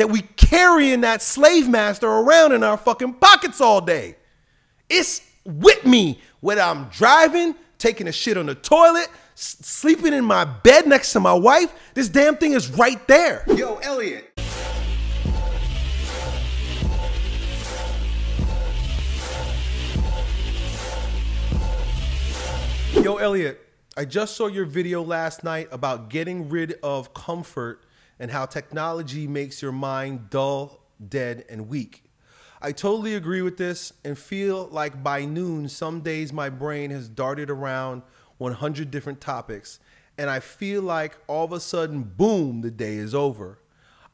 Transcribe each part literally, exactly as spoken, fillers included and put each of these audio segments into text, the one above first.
that we carrying that slave master around in our fucking pockets all day. It's with me, whether I'm driving, taking a shit on the toilet, s sleeping in my bed next to my wife. This damn thing is right there. Yo, Elliott. Yo, Elliott, I just saw your video last night about getting rid of comfort and how technology makes your mind dull, dead, and weak. I totally agree with this and feel like by noon, some days my brain has darted around a hundred different topics, and I feel like all of a sudden, boom, the day is over.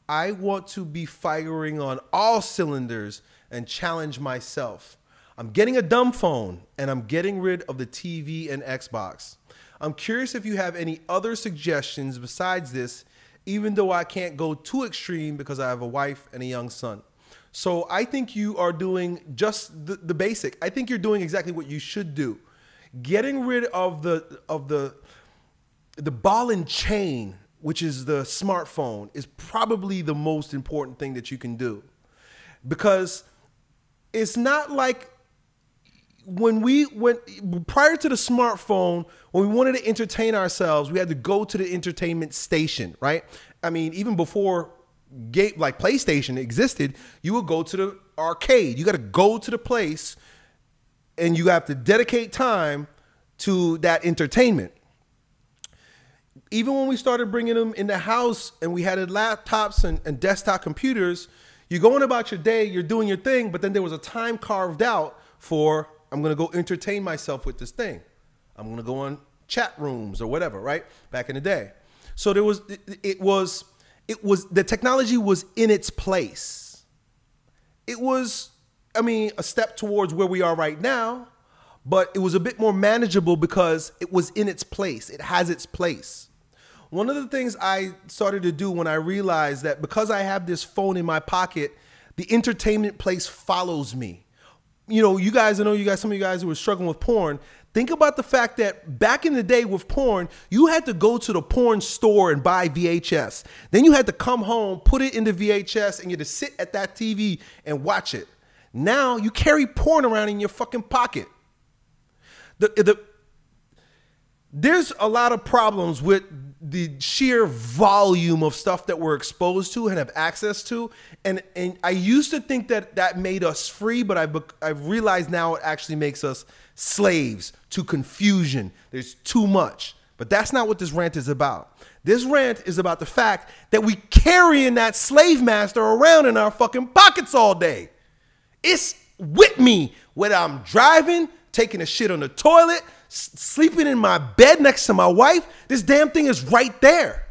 I want to be firing on all cylinders and challenge myself. I'm getting a dumb phone, and I'm getting rid of the T V and Xbox. I'm curious if you have any other suggestions besides this, even though I can't go too extreme because I have a wife and a young son. So I think you are doing just the, the basic. I think you're doing exactly what you should do. Getting rid of the, of the, the ball and chain, which is the smartphone, is probably the most important thing that you can do. Because it's not like... When we went prior to the smartphone, when we wanted to entertain ourselves, we had to go to the entertainment station, right? I mean, even before game, like PlayStation existed, you would go to the arcade. You got to go to the place and you have to dedicate time to that entertainment. Even when we started bringing them in the house and we had laptops and, and desktop computers, you're going about your day, you're doing your thing, but then there was a time carved out for... I'm going to go entertain myself with this thing. I'm going to go on chat rooms or whatever, right? Back in the day. So there was, it, it was, it was, the technology was in its place. It was, I mean, a step towards where we are right now, but it was a bit more manageable because it was in its place. It has its place. One of the things I started to do when I realized that because I have this phone in my pocket, the entertainment place follows me. You know, you guys, I know you guys, some of you guys who were struggling with porn, think about the fact that back in the day with porn, you had to go to the porn store and buy V H S. Then you had to come home, put it into V H S, and you had to sit at that T V and watch it. Now you carry porn around in your fucking pocket. The, the, there's a lot of problems with the sheer volume of stuff that we're exposed to and have access to. And, and I used to think that that made us free, but I've, I've realized now it actually makes us slaves to confusion. There's too much, but that's not what this rant is about. This rant is about the fact that we carrying that slave master around in our fucking pockets all day. It's with me, whether I'm driving, taking a shit on the toilet, sleeping in my bed next to my wife. This damn thing is right there.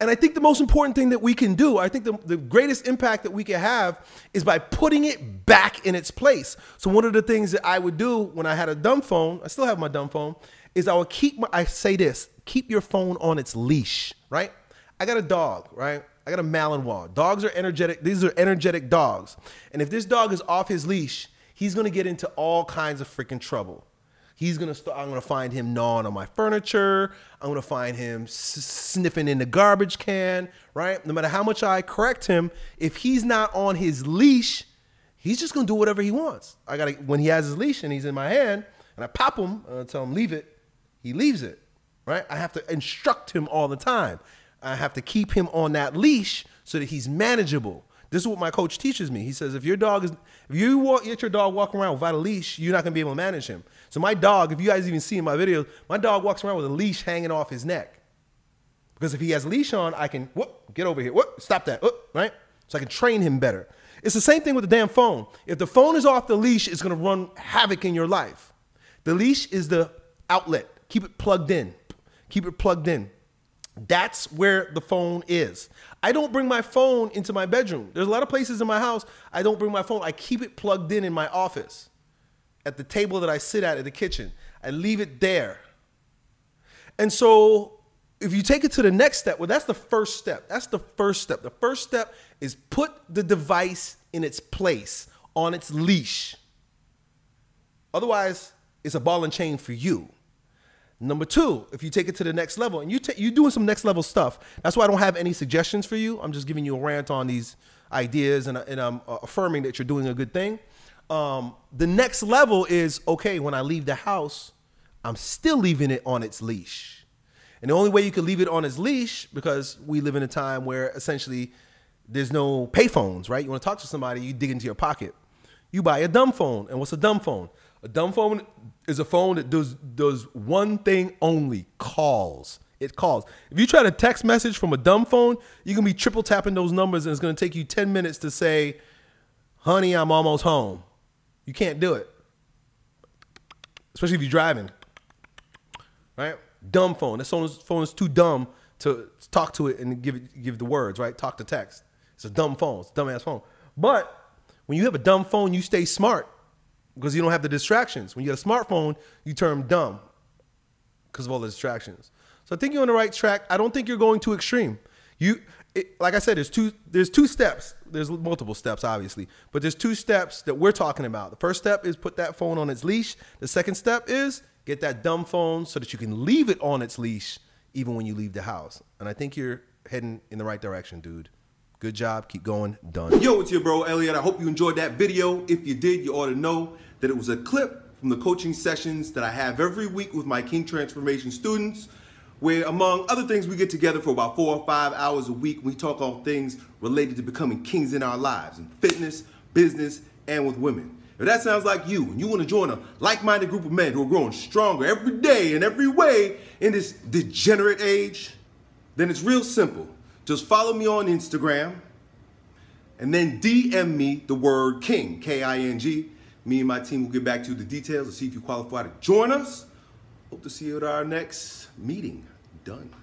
And I think the most important thing that we can do, I think the, the greatest impact that we can have is by putting it back in its place. So one of the things that I would do when I had a dumb phone, I still have my dumb phone, is I would keep my, I say this, keep your phone on its leash, right? I got a dog, right? I got a Malinois. Dogs are energetic. These are energetic dogs. And if this dog is off his leash, he's going to get into all kinds of freaking trouble. He's gonna start, I'm gonna find him gnawing on my furniture. I'm gonna find him s sniffing in the garbage can, right? No matter how much I correct him, if he's not on his leash, he's just gonna do whatever he wants. I gotta, when he has his leash and he's in my hand and I pop him and I tell him leave it, he leaves it, right? I have to instruct him all the time. I have to keep him on that leash so that he's manageable. This is what my coach teaches me. He says, if your dog is, if you walk, get your dog walking around without a leash, you're not gonna be able to manage him. So my dog, if you guys even see in my videos, my dog walks around with a leash hanging off his neck. Because if he has a leash on, I can, whoop, get over here, whoop, stop that, whoop, right? So I can train him better. It's the same thing with the damn phone. If the phone is off the leash, it's gonna run havoc in your life. The leash is the outlet. Keep it plugged in, keep it plugged in. That's where the phone is. I don't bring my phone into my bedroom. There's a lot of places in my house I don't bring my phone. I keep it plugged in in my office, at the table that I sit at in the kitchen. I leave it there. And so if you take it to the next step, well, that's the first step. That's the first step. The first step is put the device in its place, on its leash. Otherwise, it's a ball and chain for you. Number two, if you take it to the next level, and you you're doing some next level stuff. That's why I don't have any suggestions for you. I'm just giving you a rant on these ideas, and, and I'm affirming that you're doing a good thing. Um, the next level is, okay, when I leave the house, I'm still leaving it on its leash. And the only way you can leave it on its leash, because we live in a time where essentially there's no pay phones, right? You want to talk to somebody, you dig into your pocket. You buy a dumb phone. And what's a dumb phone? A dumb phone is a phone that does, does one thing only, calls. It calls. If you try to text message from a dumb phone, you're going to be triple tapping those numbers, and it's going to take you ten minutes to say, honey, I'm almost home. You can't do it, especially if you're driving, right? Dumb phone. That phone is too dumb to talk to it and give, it, give the words, right? Talk to text. It's a dumb phone. It's a dumb ass phone. But when you have a dumb phone, you stay smart, because you don't have the distractions. When you have a smartphone, you turn dumb because of all the distractions. So I think you're on the right track. I don't think you're going too extreme. You, it, like I said, there's two, there's two steps. There's multiple steps, obviously, but there's two steps that we're talking about. The first step is put that phone on its leash. The second step is get that dumb phone so that you can leave it on its leash even when you leave the house. And I think you're heading in the right direction, dude. Good job. Keep going. Done. Yo, it's your bro, Elliott. I hope you enjoyed that video. If you did, you ought to know that it was a clip from the coaching sessions that I have every week with my King Transformation students, where among other things, we get together for about four or five hours a week. We talk all things related to becoming kings in our lives, in fitness, business, and with women. If that sounds like you, and you want to join a like-minded group of men who are growing stronger every day and every way in this degenerate age, then it's real simple. Just follow me on Instagram, and then D M me the word King, K I N G. Me and my team will get back to you the details and see if you qualify to join us. Hope to see you at our next meeting. Done.